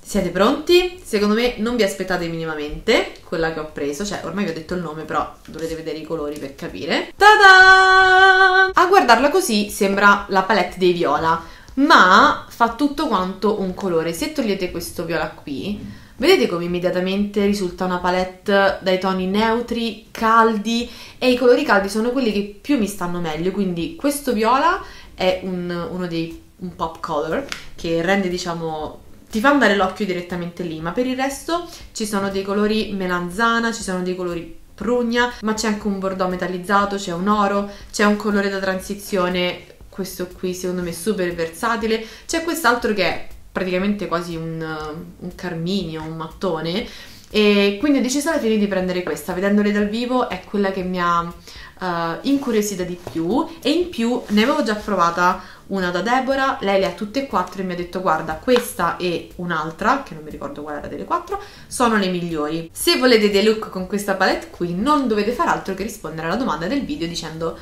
Siete pronti? Secondo me non vi aspettate minimamente quella che ho preso, cioè ormai vi ho detto il nome, però dovrete vedere i colori per capire. Ta-da! A guardarla così sembra la palette dei viola, ma fa tutto quanto un colore. Se togliete questo viola qui, vedete come immediatamente risulta una palette dai toni neutri, caldi, e i colori caldi sono quelli che più mi stanno meglio, quindi questo viola è un, uno dei un pop color che rende, diciamo, ti fa andare l'occhio direttamente lì, ma per il resto ci sono dei colori melanzana, ci sono dei colori prugna, ma c'è anche un bordeaux metallizzato, c'è un oro, c'è un colore da transizione, questo qui secondo me è super versatile, c'è quest'altro che è praticamente quasi un, un carminio, un mattone, e quindi ho deciso alla fine di prendere questa. Vedendole dal vivo è quella che mi ha uh, incuriosita di più, e in più ne avevo già provata una da Deborah, lei le ha tutte e quattro e mi ha detto guarda, questa e un'altra, che non mi ricordo qual era delle quattro, sono le migliori. Se volete dei look con questa palette qui non dovete far altro che rispondere alla domanda del video dicendo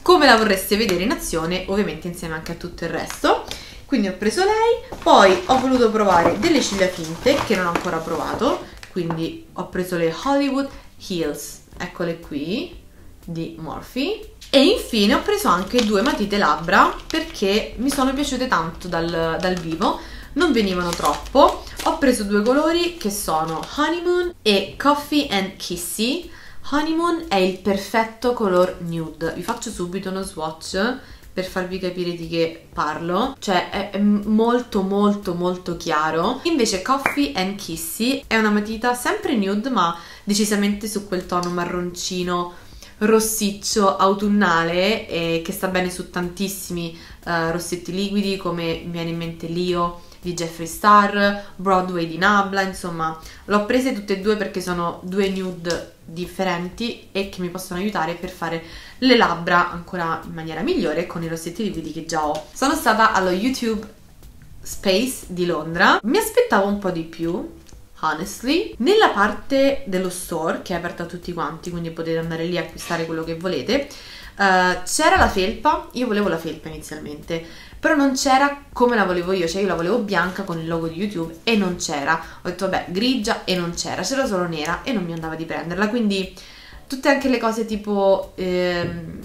come la vorreste vedere in azione, ovviamente insieme anche a tutto il resto. quindi ho preso lei. Poi ho voluto provare delle ciglia tinte che non ho ancora provato, quindi ho preso le Hollywood Heels, eccole qui, di Morphe. E infine ho preso anche due matite labbra perché mi sono piaciute tanto dal, dal vivo, non venivano troppo. Ho preso due colori che sono Honeymoon e Coffee and Kissy. Honeymoon è il perfetto color nude, vi faccio subito uno swatch per farvi capire di che parlo, cioè è molto molto molto chiaro. Invece Coffee and Kissy è una matita sempre nude ma decisamente su quel tono marroncino rossiccio autunnale, eh, che sta bene su tantissimi eh, rossetti liquidi, come mi viene in mente l'Io di Jeffree Star, Broadway di Nabla, insomma l'ho prese tutte e due perché sono due nude differenti e che mi possono aiutare per fare le labbra ancora in maniera migliore con i rossetti liquidi che già ho. Sono stata allo YouTube Space di Londra, mi aspettavo un po' di più, honestly. Nella parte dello store, che è aperta a tutti quanti, quindi potete andare lì a acquistare quello che volete, Uh, c'era la felpa. Io volevo la felpa inizialmente, però non c'era come la volevo io, cioè io la volevo bianca con il logo di YouTube e non c'era. Ho detto vabbè, grigia, e non c'era, c'era solo nera e non mi andava di prenderla. Quindi tutte anche le cose tipo ehm,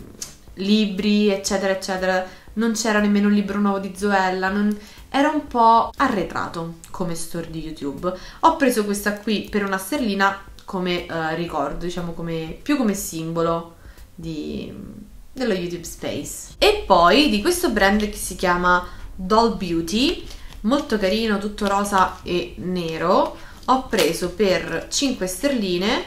libri eccetera eccetera, non c'era nemmeno un libro nuovo di Zoella, non... era un po' arretrato come store di YouTube. Ho preso questa qui per una sterlina come eh, ricordo, diciamo, come, più come simbolo Di, dello YouTube Space. E poi di questo brand che si chiama Doll Beauty, molto carino, tutto rosa e nero, ho preso per cinque sterline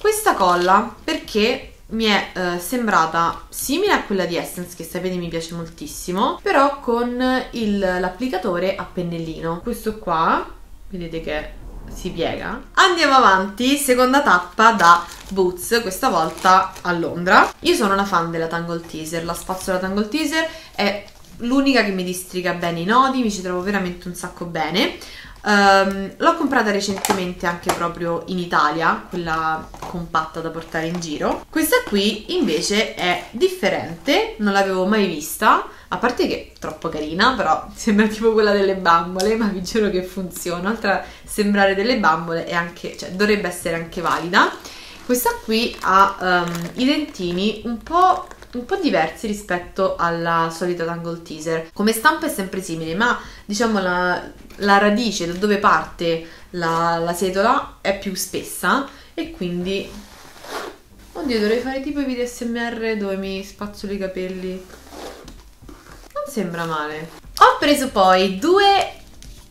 questa colla perché mi è eh, sembrata simile a quella di Essence, che sapete mi piace moltissimo, però con l'applicatore a pennellino, questo qua, vedete che si piega. Andiamo avanti, seconda tappa da Boots, questa volta a Londra. Io sono una fan della Tangle Teaser, la spazzola Tangle Teaser è l'unica che mi distriga bene i nodi, mi ci trovo veramente un sacco bene. Um, l'ho comprata recentemente anche proprio in Italia, quella compatta da portare in giro. Questa qui invece è differente, non l'avevo mai vista, a parte che è troppo carina, però sembra tipo quella delle bambole, ma vi giuro che funziona, oltre a sembrare delle bambole è anche, cioè, dovrebbe essere anche valida. Questa qui ha um, i dentini un po', un po' diversi rispetto alla solita Tangle Teaser, come stampa è sempre simile, ma diciamo la... la radice, da dove parte la, la setola, è più spessa e quindi... Oddio, dovrei fare tipo i video A S M R dove mi spazzolo i capelli. Non sembra male. Ho preso poi due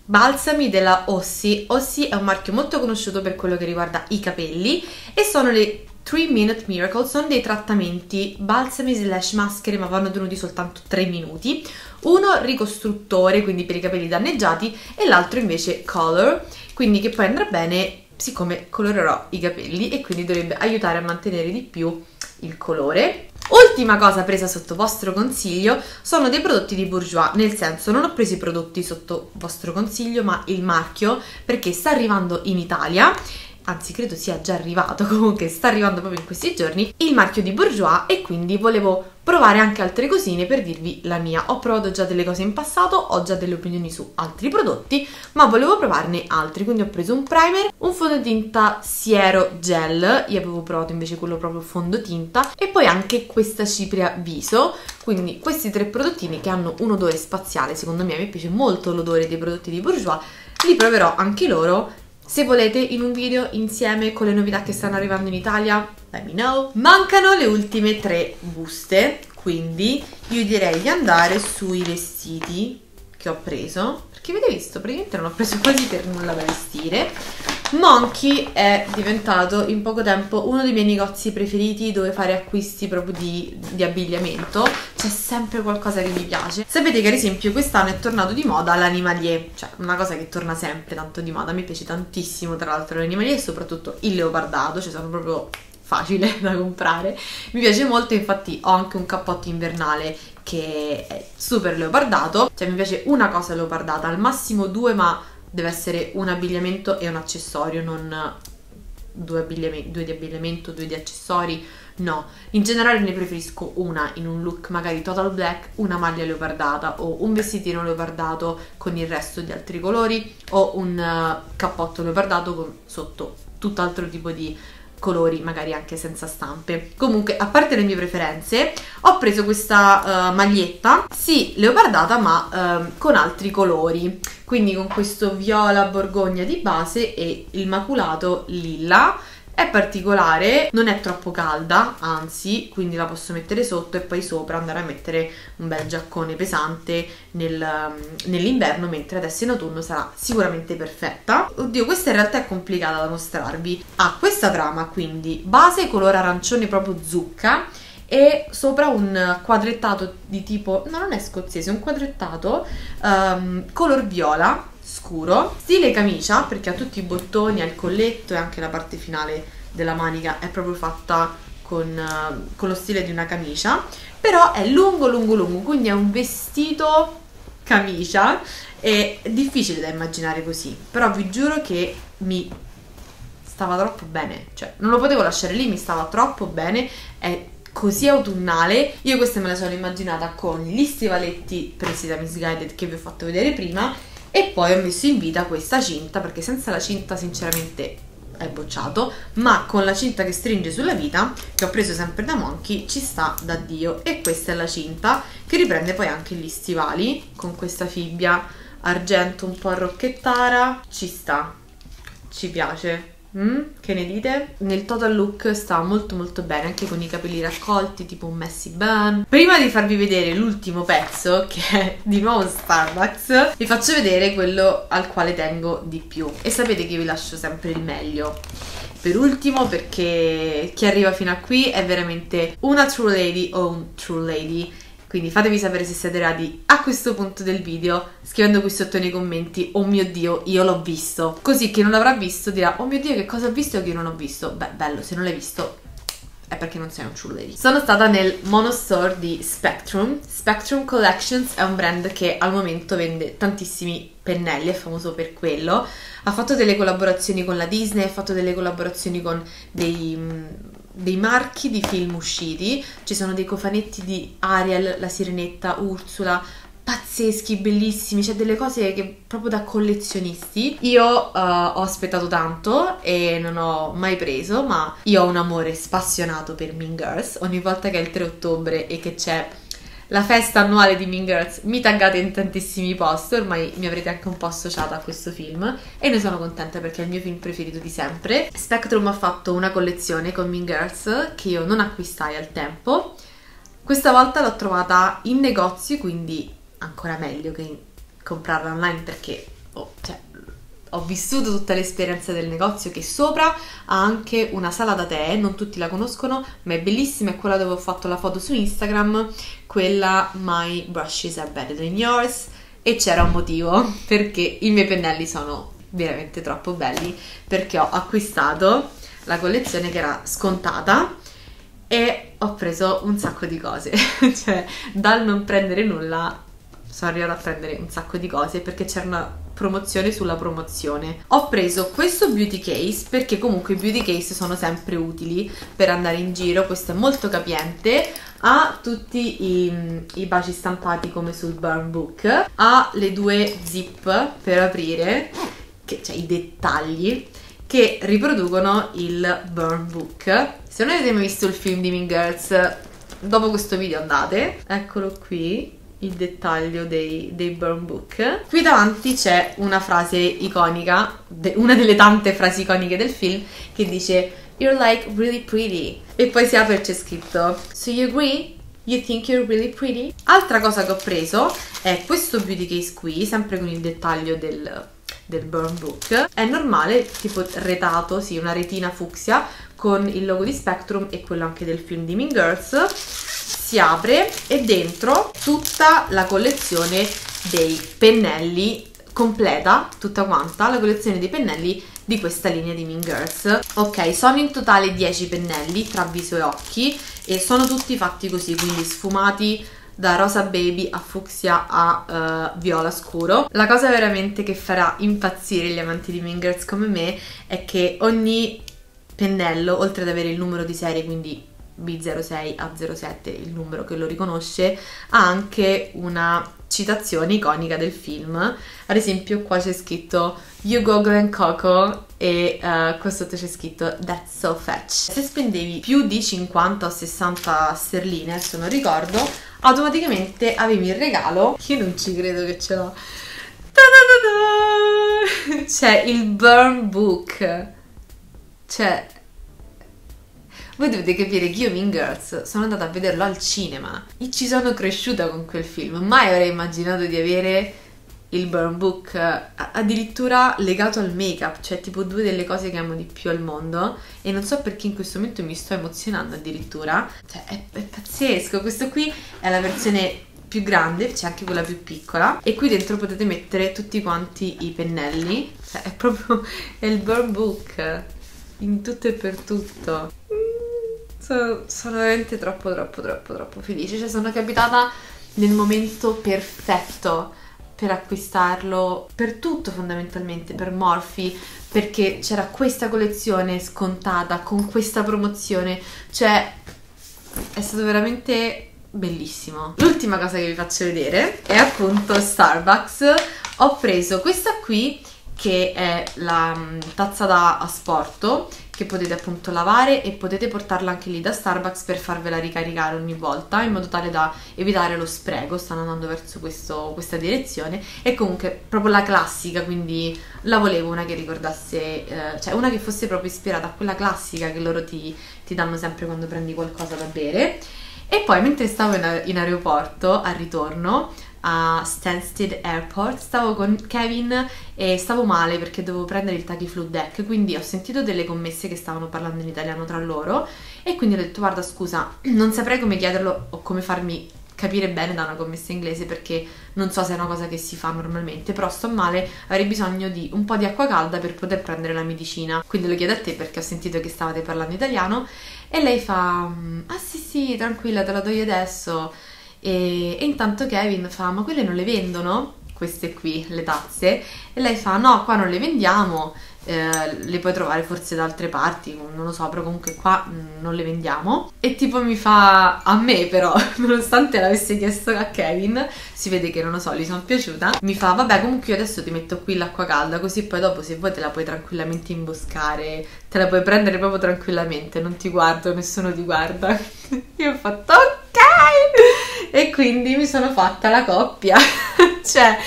balsami della Ossi. Ossi è un marchio molto conosciuto per quello che riguarda i capelli e sono le three minute miracle, sono dei trattamenti balsami slash maschere, ma vanno tenuti soltanto tre minuti. Uno ricostruttore, quindi per i capelli danneggiati, e l'altro invece color, quindi che poi andrà bene siccome colorerò i capelli e quindi dovrebbe aiutare a mantenere di più il colore. Ultima cosa presa sotto vostro consiglio sono dei prodotti di Bourjois, nel senso non ho preso i prodotti sotto vostro consiglio ma il marchio, perché sta arrivando in Italia, anzi credo sia già arrivato, comunque sta arrivando proprio in questi giorni il marchio di Bourjois e quindi volevo provare anche altre cosine per dirvi la mia. Ho provato già delle cose in passato, ho già delle opinioni su altri prodotti, ma volevo provarne altri, quindi ho preso un primer, un fondotinta siero gel, io avevo provato invece quello proprio fondotinta, e poi anche questa cipria viso. Quindi questi tre prodottini che hanno un odore spaziale, secondo me, mi piace molto l'odore dei prodotti di Bourjois, li proverò anche loro. Se volete in un video insieme con le novità che stanno arrivando in Italia, let me know. Mancano le ultime tre buste, quindi io direi di andare sui vestiti che ho preso, perché avete visto, praticamente non ho preso quasi per nulla da vestire. Monkey è diventato in poco tempo uno dei miei negozi preferiti dove fare acquisti proprio di, di abbigliamento, c'è sempre qualcosa che mi piace. Sapete che ad esempio quest'anno è tornato di moda l'animalier, cioè una cosa che torna sempre tanto di moda, mi piace tantissimo tra l'altro l'animalier e soprattutto il leopardato, cioè sono proprio facile da comprare, mi piace molto, infatti ho anche un cappotto invernale che è super leopardato, cioè mi piace una cosa leopardata, al massimo due, ma deve essere un abbigliamento e un accessorio, non due, abbigliamenti, due di abbigliamento, due di accessori, no, in generale ne preferisco una in un look magari total black, una maglia leopardata o un vestitino leopardato con il resto di altri colori, o un uh, cappotto leopardato con sotto tutt'altro tipo di colori, magari anche senza stampe. Comunque, a parte le mie preferenze, ho preso questa uh, maglietta, sì, leopardata, ma uh, con altri colori, quindi con questo viola borgogna di base e il maculato lilla. È particolare, non è troppo calda, anzi, quindi la posso mettere sotto e poi sopra andare a mettere un bel giaccone pesante nel, nell'inverno, mentre adesso in autunno sarà sicuramente perfetta. Oddio, questa in realtà è complicata da mostrarvi. Ha questa trama, quindi base color arancione proprio zucca e sopra un quadrettato di tipo, no, non è scozzese, un quadrettato um, color viola scuro, stile camicia, perché ha tutti i bottoni, ha il colletto e anche la parte finale della manica è proprio fatta con, uh, con lo stile di una camicia, però è lungo lungo lungo, quindi è un vestito camicia, è difficile da immaginare così, però vi giuro che mi stava troppo bene, cioè non lo potevo lasciare lì, mi stava troppo bene, è così autunnale. Io questa me la sono immaginata con gli stivaletti presi da Miss Guided che vi ho fatto vedere prima, e poi ho messo in vita questa cinta, perché senza la cinta sinceramente è bocciato, ma con la cinta che stringe sulla vita, che ho preso sempre da Monkey, ci sta da Dio. E questa è la cinta che riprende poi anche gli stivali, con questa fibbia argento un po' rocchettara, ci sta, ci piace. Mm? Che ne dite? Nel total look sta molto molto bene, anche con i capelli raccolti tipo un messy bun. Prima di farvi vedere l'ultimo pezzo, che è di nuovo Starbucks, vi faccio vedere quello al quale tengo di più, e sapete che vi lascio sempre il meglio per ultimo, perché chi arriva fino a qui è veramente una true lady o un true lady. Quindi fatemi sapere se siete arrivati a questo punto del video scrivendo qui sotto nei commenti "oh mio Dio, io l'ho visto", così chi non l'avrà visto dirà "oh mio Dio, che cosa ho visto e che io non ho visto". Beh, bello, se non l'hai visto è perché non sei un true lady. Sono stata nel monostore di Spectrum. Spectrum Collections è un brand che al momento vende tantissimi pennelli, è famoso per quello. Ha fatto delle collaborazioni con la Disney, ha fatto delle collaborazioni con dei... dei marchi di film usciti, ci sono dei cofanetti di Ariel, la Sirenetta, Ursula, pazzeschi, bellissimi, c'è delle cose che proprio da collezionisti. Io uh, ho aspettato tanto e non ho mai preso, ma io ho un amore spassionato per Mean Girls. Ogni volta che è il tre ottobre e che c'è la festa annuale di Mean Girls mi taggate in tantissimi post, ormai mi avrete anche un po' associata a questo film e ne sono contenta perché è il mio film preferito di sempre. Spectrum ha fatto una collezione con Mean Girls che io non acquistai al tempo, questa volta l'ho trovata in negozi, quindi ancora meglio che comprarla online, perché oh, cioè, ho vissuto tutta l'esperienza del negozio, che sopra ha anche una sala da tè, non tutti la conoscono, ma è bellissima, è quella dove ho fatto la foto su Instagram, quella "My brushes are better than yours", e c'era un motivo, perché i miei pennelli sono veramente troppo belli, perché ho acquistato la collezione che era scontata e ho preso un sacco di cose, cioè dal non prendere nulla sono arrivata a prendere un sacco di cose, perché c'era una promozione sulla promozione. Ho preso questo beauty case perché comunque i beauty case sono sempre utili per andare in giro, questo è molto capiente, ha tutti i, i baci stampati come sul burn book, ha le due zip per aprire, che, cioè i dettagli che riproducono il burn book. Se non avete mai visto il film di Mean Girls, dopo questo video andate, eccolo qui il dettaglio dei, dei burn book. Qui davanti c'è una frase iconica, una delle tante frasi iconiche del film, che dice "You're like really pretty", e poi si apre e c'è scritto "So you agree? You think you're really pretty?". Altra cosa che ho preso è questo beauty case qui, sempre con il dettaglio del, del burn book, è normale, tipo retato, sì, una retina fucsia con il logo di Spectrum e quello anche del film di Mean Girls. Si apre e dentro tutta la collezione dei pennelli completa, tutta quanta la collezione dei pennelli di questa linea di Mean Girls. Ok, sono in totale dieci pennelli tra viso e occhi e sono tutti fatti così, quindi sfumati da rosa baby a fucsia a uh, viola scuro. La cosa veramente che farà impazzire gli amanti di Mean Girls come me è che ogni pennello, oltre ad avere il numero di serie, quindi B zero sei A zero sette, il numero che lo riconosce, ha anche una citazione iconica del film. Ad esempio qua c'è scritto "You go Glen Coco" e uh, qua sotto c'è scritto "That's so fetch". Se spendevi più di cinquanta o sessanta sterline, se non ricordo, automaticamente avevi il regalo. Io non ci credo che ce l'ho. C'è il burn book. Cioè, voi dovete capire che io Mean Girls sono andata a vederlo al cinema e ci sono cresciuta con quel film. Mai avrei immaginato di avere il burn book addirittura legato al make up, cioè tipo due delle cose che amo di più al mondo, e non so perché in questo momento mi sto emozionando addirittura. Cioè è, è pazzesco. Questo qui è la versione più grande, c'è anche quella più piccola, e qui dentro potete mettere tutti quanti i pennelli. Cioè è proprio è il burn book in tutto e per tutto. Sono, sono veramente troppo troppo troppo troppo felice, cioè sono capitata nel momento perfetto per acquistarlo, per tutto fondamentalmente, per Morphe, perché c'era questa collezione scontata con questa promozione. Cioè è stato veramente bellissimo. L'ultima cosa che vi faccio vedere è appunto Starbucks. Ho preso questa qui che è la tazza da asporto che potete appunto lavare, e potete portarla anche lì da Starbucks per farvela ricaricare ogni volta in modo tale da evitare lo spreco. Stanno andando verso questo, questa direzione, e comunque proprio la classica, quindi la volevo una che ricordasse, eh, cioè una che fosse proprio ispirata a quella classica che loro ti, ti danno sempre quando prendi qualcosa da bere. E poi mentre stavo in aeroporto, al ritorno a Stansted Airport, stavo con Kevin e stavo male perché dovevo prendere il Takiflu Deck, quindi ho sentito delle commesse che stavano parlando in italiano tra loro, e quindi ho detto "guarda scusa, non saprei come chiederlo o come farmi capire bene da una commessa inglese perché non so se è una cosa che si fa normalmente, però sto male, avrei bisogno di un po' di acqua calda per poter prendere la medicina, quindi lo chiedo a te perché ho sentito che stavate parlando italiano". E lei fa "ah sì sì, tranquilla, te la do io adesso". E, e intanto Kevin fa "ma quelle non le vendono? Queste qui, le tazze?". E lei fa "no, qua non le vendiamo, eh, le puoi trovare forse da altre parti, non lo so, però comunque qua non le vendiamo". E tipo mi fa a me, però nonostante l'avesse chiesto a Kevin, si vede che non lo so, gli sono piaciuta, mi fa "vabbè comunque io adesso ti metto qui l'acqua calda così poi dopo se vuoi te la puoi tranquillamente imboscare, te la puoi prendere proprio tranquillamente, non ti guardo, nessuno ti guarda". Io ho fatto ok, e quindi mi sono fatta la coppia. Cioè,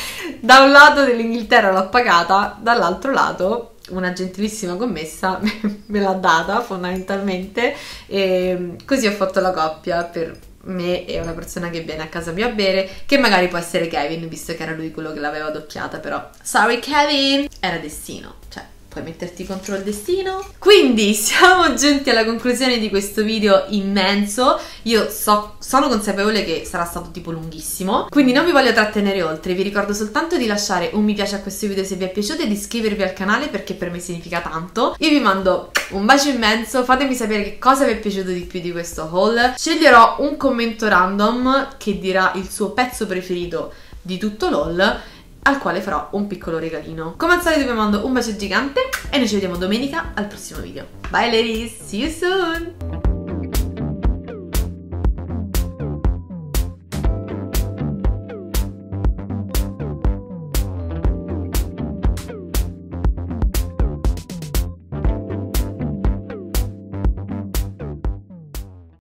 da un lato dell'Inghilterra l'ho pagata, dall'altro lato una gentilissima commessa me l'ha data fondamentalmente, e così ho fatto la coppia per me e una persona che viene a casa mia a bere, che magari può essere Kevin, visto che era lui quello che l'aveva doppiata, però sorry Kevin, era destino, cioè puoi metterti contro il destino. Quindi siamo giunti alla conclusione di questo video immenso. Io so, sono consapevole che sarà stato tipo lunghissimo, quindi non vi voglio trattenere oltre. Vi ricordo soltanto di lasciare un mi piace a questo video se vi è piaciuto e di iscrivervi al canale perché per me significa tanto. Io vi mando un bacio immenso, fatemi sapere che cosa vi è piaciuto di più di questo haul. Sceglierò un commento random che dirà il suo pezzo preferito di tutto l'haul, al quale farò un piccolo regalino. Come al solito vi mando un bacio gigante e noi ci vediamo domenica al prossimo video. Bye ladies, see you soon!